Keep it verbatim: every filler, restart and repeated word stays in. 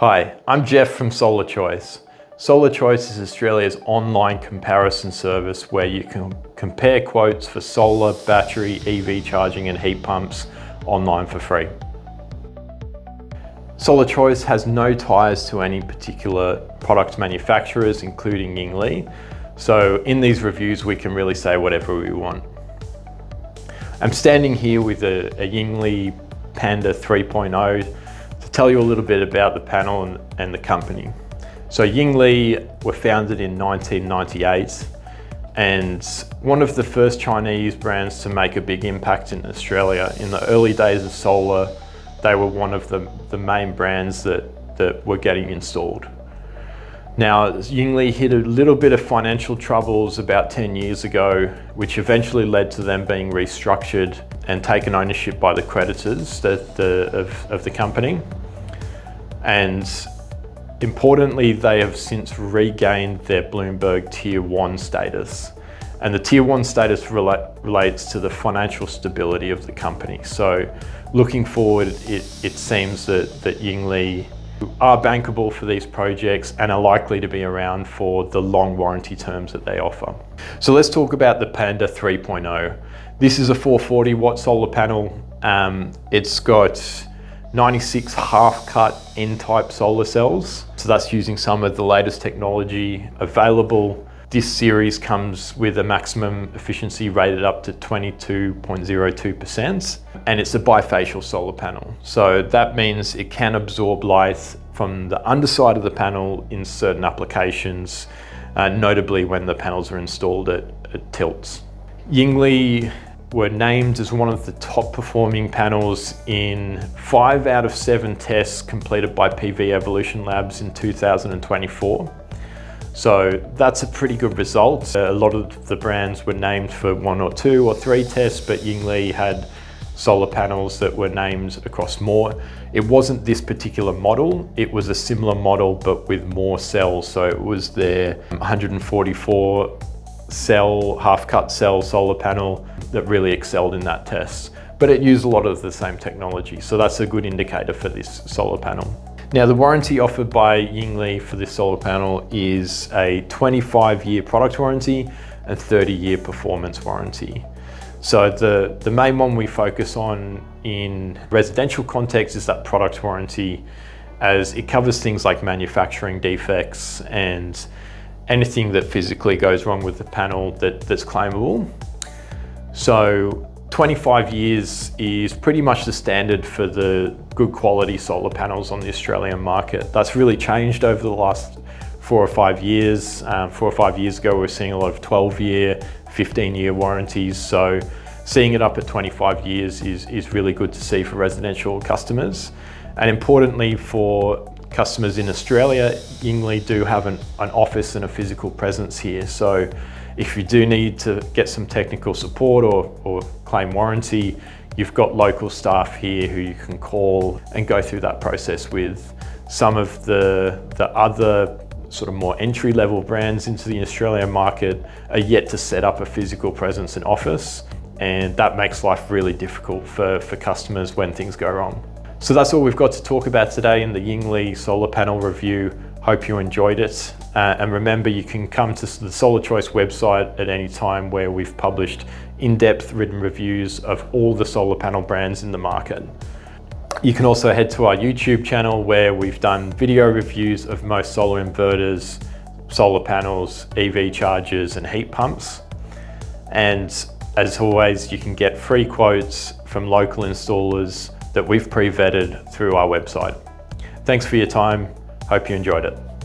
Hi, I'm Jeff from Solar Choice. Solar Choice is Australia's online comparison service where you can compare quotes for solar, battery, E V charging and heat pumps online for free. Solar Choice has no ties to any particular product manufacturers, including Yingli. So in these reviews, we can really say whatever we want. I'm standing here with a, a Yingli Panda three point oh to tell you a little bit about the panel and, and the company. So Yingli were founded in nineteen ninety-eight and one of the first Chinese brands to make a big impact in Australia. In the early days of solar, they were one of the, the main brands that, that were getting installed. Now, Yingli hit a little bit of financial troubles about ten years ago, which eventually led to them being restructured and taken ownership by the creditors that the, of, of the company. And importantly, they have since regained their Bloomberg Tier one status. And the Tier one status rela- relates to the financial stability of the company. So looking forward, it, it seems that, that Yingli are bankable for these projects and are likely to be around for the long warranty terms that they offer. So let's talk about the Panda three point oh. This is a four hundred forty watt solar panel. Um, it's got ninety-six half-cut N type solar cells. So that's using some of the latest technology available. This series comes with a maximum efficiency rated up to twenty-two point zero two percent, and it's a bifacial solar panel. So that means it can absorb light from the underside of the panel in certain applications, uh, notably when the panels are installed at, at tilts. Yingli were named as one of the top performing panels in five out of seven tests completed by P V Evolution Labs in two thousand twenty-four. So that's a pretty good result. A lot of the brands were named for one or two or three tests, but Yingli had solar panels that were named across more. It wasn't this particular model. It was a similar model, but with more cells. So it was their one hundred forty-four cell, half-cut cell solar panel that really excelled in that test. But it used a lot of the same technology. So that's a good indicator for this solar panel. Now, the warranty offered by Yingli for this solar panel is a twenty-five year product warranty and thirty year performance warranty. So the, the main one we focus on in residential context is that product warranty, as it covers things like manufacturing defects and anything that physically goes wrong with the panel that, that's claimable. So twenty-five years is pretty much the standard for the good quality solar panels on the Australian market. That's really changed over the last four or five years. Um, four or five years ago, we were seeing a lot of twelve year, fifteen year warranties. So seeing it up at twenty-five years is, is really good to see for residential customers. And importantly for customers in Australia, Yingli do have an, an office and a physical presence here. So if you do need to get some technical support or, or claim warranty, you've got local staff here who you can call and go through that process with. Some of the, the other sort of more entry-level brands into the Australian market are yet to set up a physical presence and office, and that makes life really difficult for, for customers when things go wrong. So that's all we've got to talk about today in the Yingli solar panel review. Hope you enjoyed it. Uh, and remember, you can come to the Solar Choice website at any time, where we've published in-depth written reviews of all the solar panel brands in the market. You can also head to our YouTube channel, where we've done video reviews of most solar inverters, solar panels, E V chargers, and heat pumps. And as always, you can get free quotes from local installers that we've pre-vetted through our website. Thanks for your time. Hope you enjoyed it.